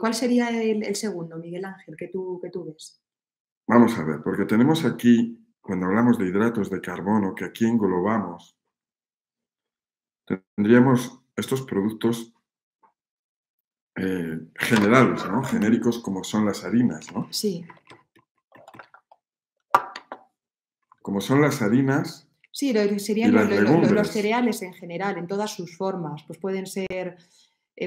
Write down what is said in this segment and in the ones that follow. ¿Cuál sería el segundo, Miguel Ángel, que tú ves? Vamos a ver, porque tenemos aquí, cuando hablamos de hidratos de carbono, que aquí englobamos, tendríamos estos productos generales, ¿no? Genéricos, como son las harinas, ¿no? Sí. Como son las harinas. Sí, serían los cereales en general, en todas sus formas. Pues pueden ser,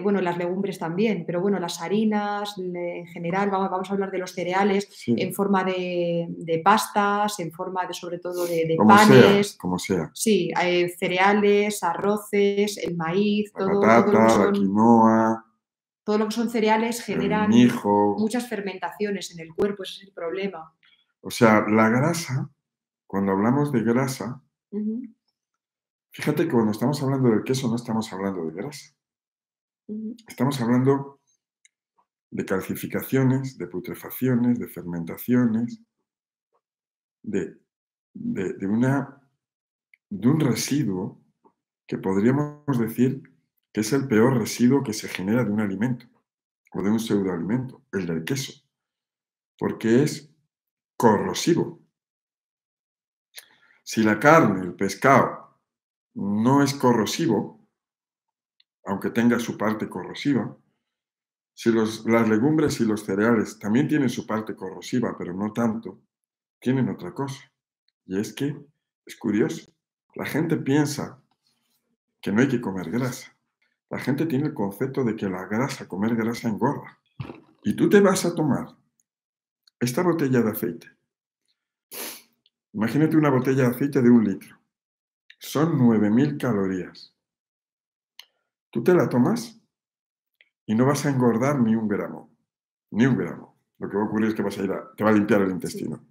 bueno, las legumbres también, pero bueno, las harinas en general. Vamos a hablar de los cereales, sí, en forma de pastas, en forma de, sobre todo, de como panes. Sea, como sea. Sí, cereales, arroces, el maíz, la todo, patata, todo lo que son, la quinoa. Todo lo que son cereales generan muchas fermentaciones en el cuerpo, ese es el problema. O sea, la grasa, cuando hablamos de grasa, fíjate que cuando estamos hablando del queso no estamos hablando de grasa. Estamos hablando de calcificaciones, de putrefacciones, de fermentaciones, de un residuo que podríamos decir que es el peor residuo que se genera de un alimento o de un pseudoalimento, el del queso, porque es corrosivo. Si la carne, el pescado, no es corrosivo, aunque tenga su parte corrosiva, si las legumbres y los cereales también tienen su parte corrosiva, pero no tanto, tienen otra cosa. Y es que, es curioso, la gente piensa que no hay que comer grasa. La gente tiene el concepto de que comer grasa engorda. Y tú te vas a tomar esta botella de aceite. Imagínate una botella de aceite de 1 litro. Son 9.000 calorías. Tú te la tomas y no vas a engordar ni un gramo. Ni un gramo. Lo que va a ocurrir es que te va a limpiar el intestino.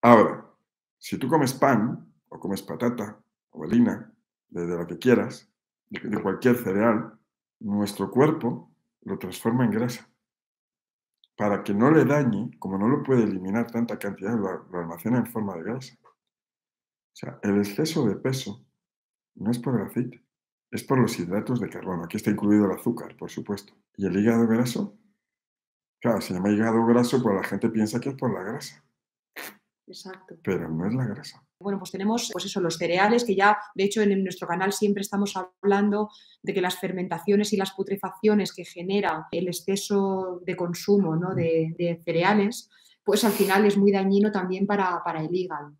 Ahora, si tú comes pan, o comes patata, o harina, de lo que quieras, de cualquier cereal, nuestro cuerpo lo transforma en grasa. Para que no le dañe, como no lo puede eliminar tanta cantidad, lo almacena en forma de grasa. O sea, el exceso de peso no es por el aceite, es por los hidratos de carbono. Aquí está incluido el azúcar, por supuesto. ¿Y el hígado graso? Claro, se llama hígado graso, pues la gente piensa que es por la grasa. Exacto. Pero no es la grasa. Bueno, pues tenemos los cereales, que ya, de hecho, en nuestro canal siempre estamos hablando de que las fermentaciones y las putrefacciones que genera el exceso de consumo, ¿no?, de cereales, pues al final es muy dañino también para el hígado,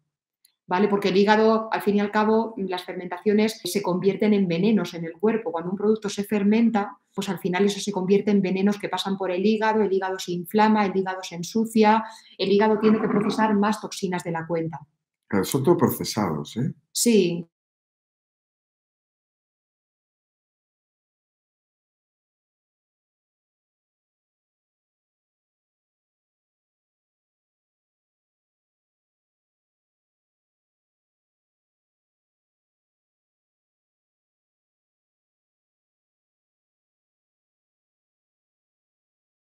¿vale? Porque el hígado, al fin y al cabo, las fermentaciones se convierten en venenos en el cuerpo. Cuando un producto se fermenta, pues al final eso se convierte en venenos que pasan por el hígado se inflama, el hígado se ensucia, el hígado tiene que procesar más toxinas de la cuenta. Son todo procesados, ¿eh? Sí,